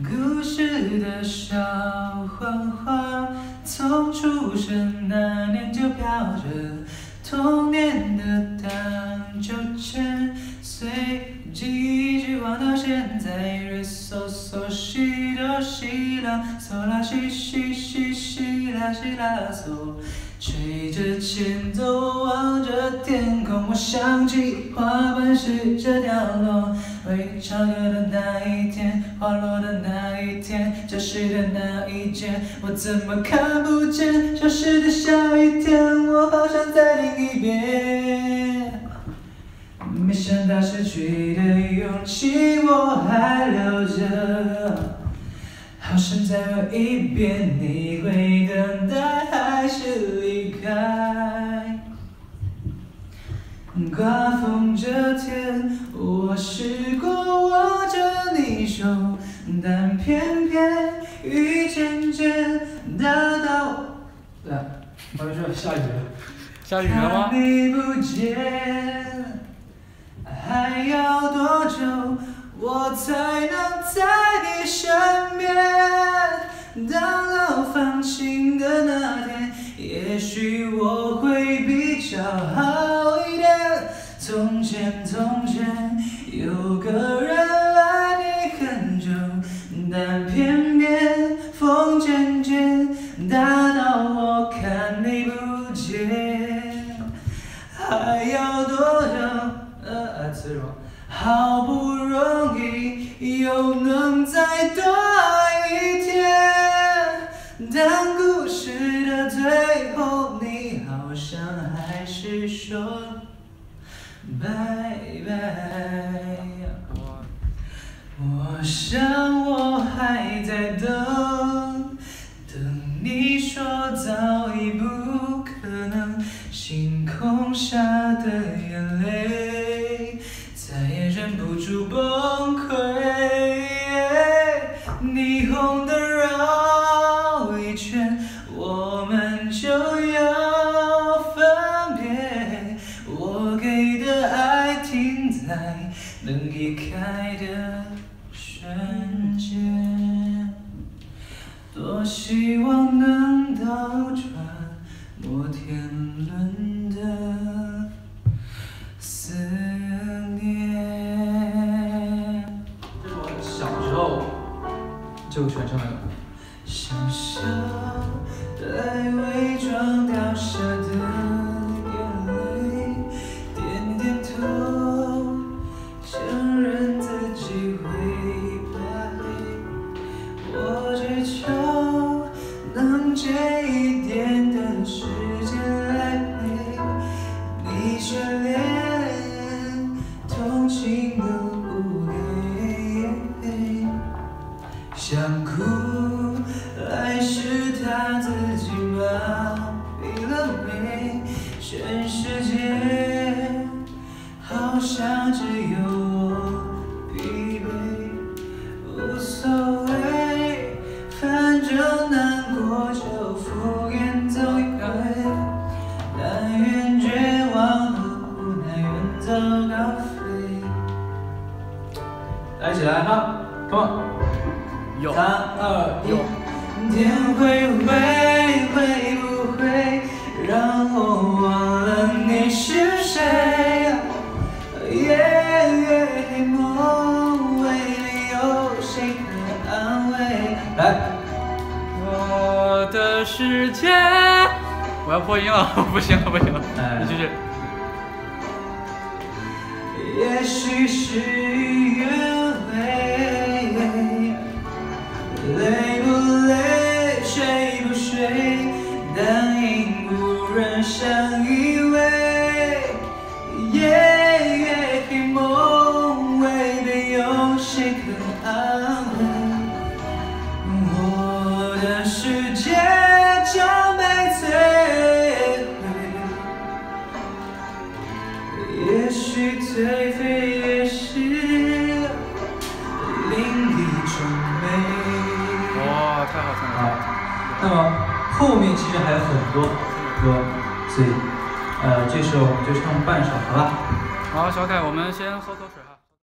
故事的小黄花，从出生那年就飘着童年的荡秋千，随记忆一直晃到现在。瑞嗦嗦西哆西啦，嗦啦西西西西啦西啦嗦。吹着前奏，我望着天空，我想起花瓣试着掉落。为你唱歌的那一天，花落的那一天，消失的那一天，我怎么看不见？消失的下雨天，我好想再听一遍。没想到失去的勇气我还留着，好想再问一遍，你会等待还是离开？刮风这天，我试过握着你手，但偏偏雨渐渐大到……对啊，我跟你说，下雨了，下雨了吗？看你不见，还要多久我才能在你身边？当我放晴的那天，也许我会比较好一点。从前，从前有个人爱你很久，但偏偏风渐渐大到我看你不见。还要多久？好不容易又能再多一天，但故事的最后，你好像还是说拜拜。我想我还在等，等你说早已不可能。星空下的眼泪，再也忍不住崩溃。霓虹的绕一圈，我们就要分别。我给的爱停在能移开的瞬间。多希望能倒转摩天轮的思念。这是我小时候就全唱的歌。享受对伪装掉下的眼泪，点点头，承认自己会败类。我只求能借一点的时间来陪你，却连同情都不给。想哭，还是他自己麻痹了没？全世界好像只有我疲惫，无所谓，反正难过就敷衍走一回。但愿绝望和无奈远走高飞。来，一起来哈 ，Come on！3、2、1，天会不会让我忘了你是谁？夜梦为你有谁能安慰？来，我的世界，我要破音了，不行了，不行了，你继续。也许是约会。累不累，睡不睡，但应无人相依偎。夜梦未必有谁肯安慰，我的世界将被摧毁。也许颓废，也许另一种美。太好听了。那么后面其实还有很多歌，所以这首我们就唱半首好吧。好，小凯，我们先喝口水。